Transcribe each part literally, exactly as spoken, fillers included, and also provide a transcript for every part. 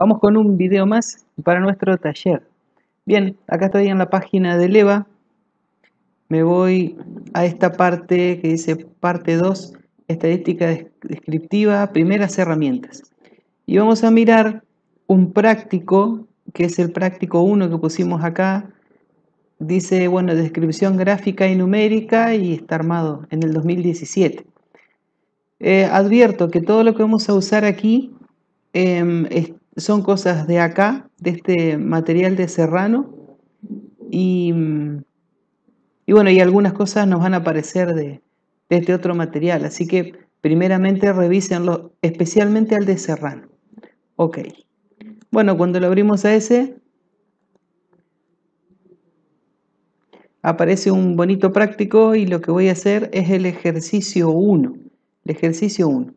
Vamos con un video más para nuestro taller. Bien, acá estoy en la página de Leva. Me voy a esta parte que dice parte dos, estadística descriptiva, primeras herramientas. Y vamos a mirar un práctico, que es el práctico uno que pusimos acá. Dice, bueno, descripción gráfica y numérica, y está armado en el dos mil diecisiete. Eh, advierto que todo lo que vamos a usar aquí eh, es, son cosas de acá, de este material de Serrano. Y, y bueno, y algunas cosas nos van a aparecer de, de este otro material. Así que primeramente revísenlo, especialmente al de Serrano. Ok. Bueno, cuando lo abrimos a ese, aparece un bonito práctico y lo que voy a hacer es el ejercicio uno. El ejercicio uno.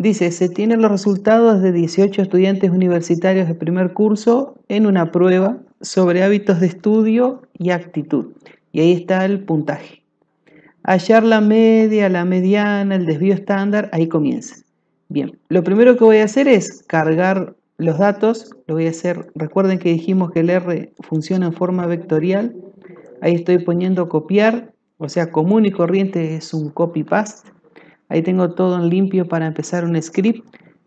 Dice, se tienen los resultados de dieciocho estudiantes universitarios de primer curso en una prueba sobre hábitos de estudio y actitud. Y ahí está el puntaje. Hallar la media, la mediana, el desvío estándar, ahí comienza. Bien, lo primero que voy a hacer es cargar los datos. Lo voy a hacer, recuerden que dijimos que el R funciona en forma vectorial. Ahí estoy poniendo copiar, o sea, común y corriente es un copy-paste. Ahí tengo todo en limpio para empezar un script.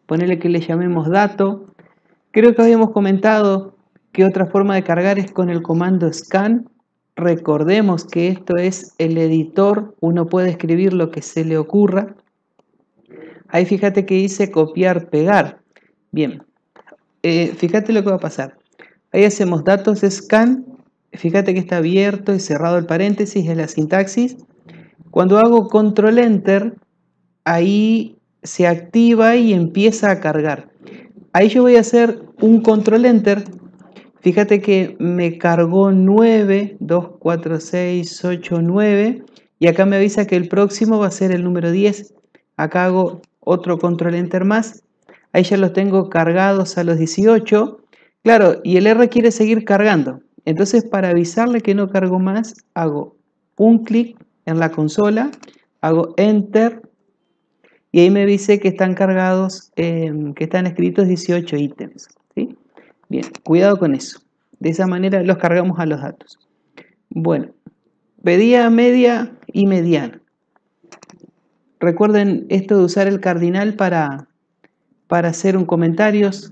Ponerle que le llamemos dato. Creo que habíamos comentado que otra forma de cargar es con el comando scan. Recordemos que esto es el editor, uno puede escribir lo que se le ocurra. Ahí fíjate que dice copiar, pegar. Bien, eh, fíjate lo que va a pasar. Ahí hacemos datos scan. Fíjate que está abierto y cerrado el paréntesis, es la sintaxis. Cuando hago control enter, ahí se activa y empieza a cargar. Ahí yo voy a hacer un control enter. Fíjate que me cargó nueve, dos, cuatro, seis, ocho, nueve. Y acá me avisa que el próximo va a ser el número diez. Acá hago otro control enter más. Ahí ya los tengo cargados a los dieciocho. Claro, y el R quiere seguir cargando. Entonces, para avisarle que no cargo más, hago un clic en la consola, hago Enter, y ahí me dice que están cargados, eh, que están escritos dieciocho ítems. ¿Sí? Bien, cuidado con eso. De esa manera los cargamos a los datos. Bueno, pedía media y mediana. Recuerden esto de usar el cardinal para, para hacer un comentarios.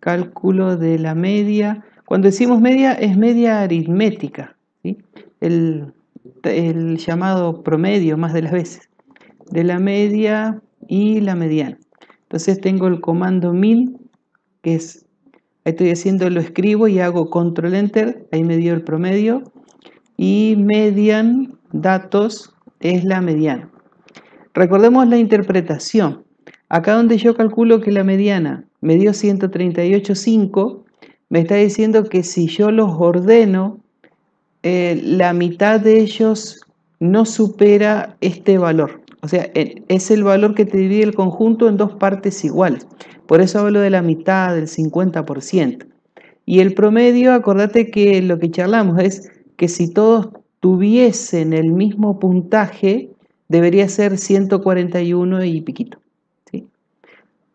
Cálculo de la media. Cuando decimos media, es media aritmética, ¿sí? el, el llamado promedio más de las veces, de la media y la mediana. Entonces tengo el comando min, que es, ahí estoy haciendo, lo escribo y hago control enter, ahí me dio el promedio, y median, datos, es la mediana. Recordemos la interpretación, acá donde yo calculo que la mediana me dio ciento treinta y ocho punto cinco, me está diciendo que si yo los ordeno, eh, la mitad de ellos no supera este valor. O sea, es el valor que te divide el conjunto en dos partes iguales. Por eso hablo de la mitad, del cincuenta por ciento. Y el promedio, acordate que lo que charlamos es que si todos tuviesen el mismo puntaje, debería ser ciento cuarenta y uno y piquito.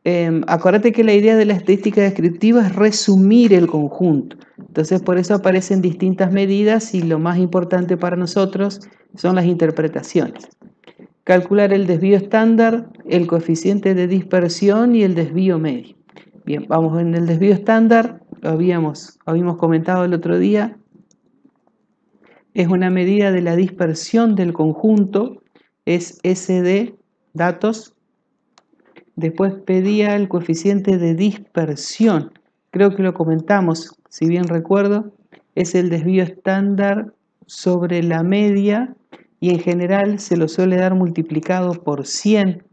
Eh, acuérdate que la idea de la estadística descriptiva es resumir el conjunto. Entonces por eso aparecen distintas medidas y lo más importante para nosotros son las interpretaciones. Calcular el desvío estándar, el coeficiente de dispersión y el desvío medio. Bien, vamos en el desvío estándar, lo habíamos, habíamos comentado el otro día. Es una medida de la dispersión del conjunto, es S D, datos. Después pedía el coeficiente de dispersión. Creo que lo comentamos, si bien recuerdo. Es el desvío estándar sobre la media. Y en general se lo suele dar multiplicado por cien.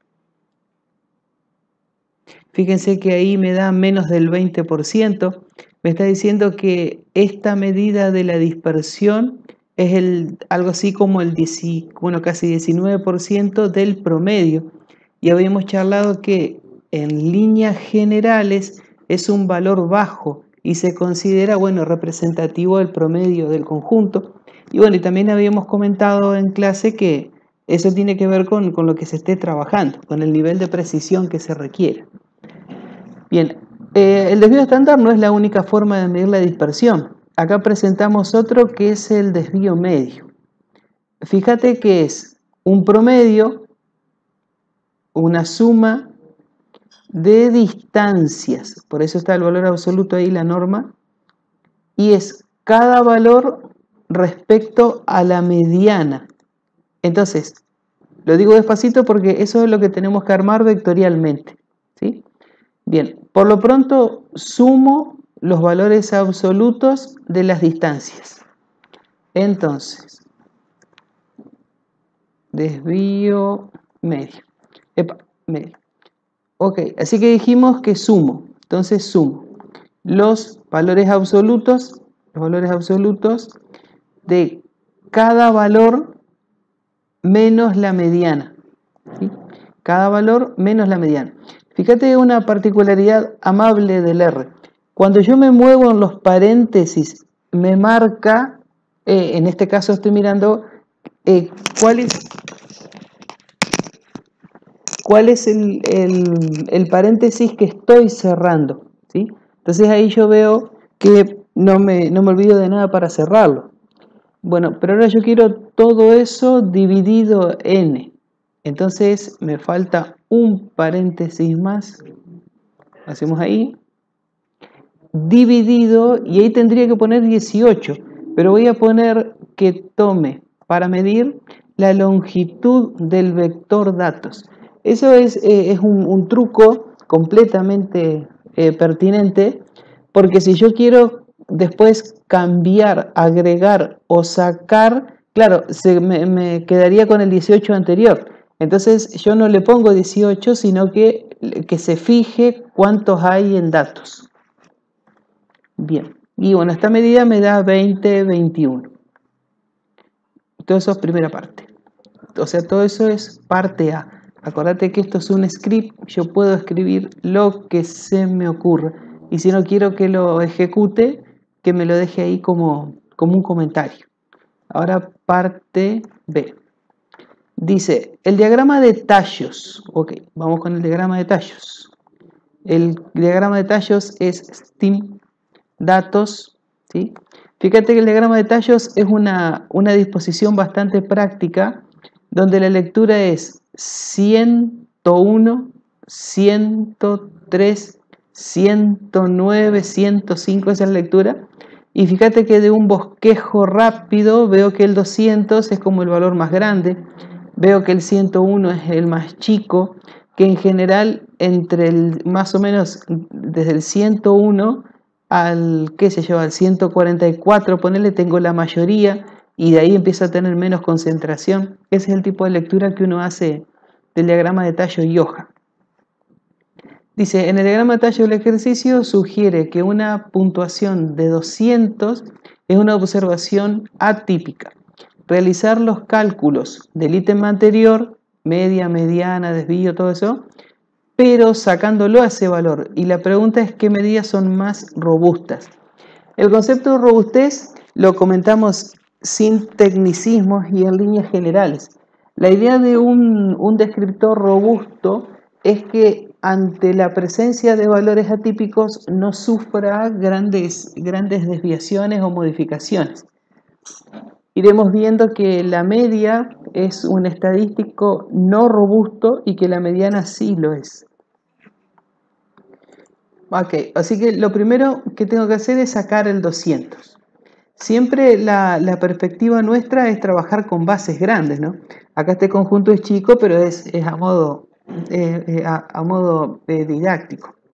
Fíjense que ahí me da menos del veinte por ciento. Me está diciendo que esta medida de la dispersión es el, algo así como el diez, bueno, casi diecinueve por ciento del promedio. Y habíamos charlado que en líneas generales es un valor bajo y se considera, bueno, representativo del promedio del conjunto. Y bueno, y también habíamos comentado en clase que eso tiene que ver con, con lo que se esté trabajando, con el nivel de precisión que se requiera. Bien, Eh, el desvío estándar no es la única forma de medir la dispersión. Acá presentamos otro que es el desvío medio. Fíjate que es un promedio, una suma de distancias. Por eso está el valor absoluto ahí, la norma. Y es cada valor respecto a la mediana. Entonces, lo digo despacito porque eso es lo que tenemos que armar vectorialmente, ¿sí? Bien, por lo pronto sumo los valores absolutos de las distancias. Entonces, desvío medio. Epa, medio. Ok, así que dijimos que sumo. Entonces sumo los valores absolutos, los valores absolutos de cada valor menos la mediana, ¿sí? Cada valor menos la mediana. Fíjate una particularidad amable del R. Cuando yo me muevo en los paréntesis, me marca, eh, en este caso estoy mirando eh, cuál es, cuál es el, el, el paréntesis que estoy cerrando, ¿sí? Entonces ahí yo veo que no me, no me olvido de nada para cerrarlo. Bueno, pero ahora yo quiero todo eso dividido n. Entonces me falta un paréntesis más. Hacemos ahí. Dividido, y ahí tendría que poner dieciocho. Pero voy a poner que tome para medir la longitud del vector datos. Eso es, eh, es un, un truco completamente eh, pertinente. Porque si yo quiero después cambiar, agregar o sacar, claro, se me, me quedaría con el dieciocho anterior. Entonces yo no le pongo dieciocho, sino que, que se fije cuántos hay en datos. Bien, y bueno, esta medida me da veinte, veintiuno. Todo eso es primera parte. O sea, todo eso es parte A. Acordate que esto es un script, yo puedo escribir lo que se me ocurra. Y si no quiero que lo ejecute, que me lo deje ahí como, como un comentario. Ahora parte B. Dice, el diagrama de tallos. Ok, vamos con el diagrama de tallos. El diagrama de tallos es Steam, datos, ¿sí? Fíjate que el diagrama de tallos es una, una disposición bastante práctica, donde la lectura es ciento uno, ciento tres, ciento nueve, ciento cinco, esa es la lectura. Y fíjate que de un bosquejo rápido veo que el doscientos es como el valor más grande, veo que el ciento uno es el más chico, que en general entre el, más o menos desde el ciento uno al, qué sé yo, al ciento cuarenta y cuatro, ponele, tengo la mayoría, y de ahí empieza a tener menos concentración. Ese es el tipo de lectura que uno hace del diagrama de tallo y hoja. Dice, en el diagrama de tallo del ejercicio sugiere que una puntuación de doscientos es una observación atípica. Realizar los cálculos del ítem anterior, media, mediana, desvío, todo eso, pero sacándolo a ese valor. Y la pregunta es qué medidas son más robustas. El concepto de robustez lo comentamos sin tecnicismos y en líneas generales. La idea de un, un descriptor robusto es que ante la presencia de valores atípicos no sufra grandes, grandes desviaciones o modificaciones. Iremos viendo que la media es un estadístico no robusto y que la mediana sí lo es. Ok, así que lo primero que tengo que hacer es sacar el doscientos. Siempre la, la perspectiva nuestra es trabajar con bases grandes, ¿no? Acá este conjunto es chico, pero es, es a modo... Eh, eh, a, a modo eh, didáctico.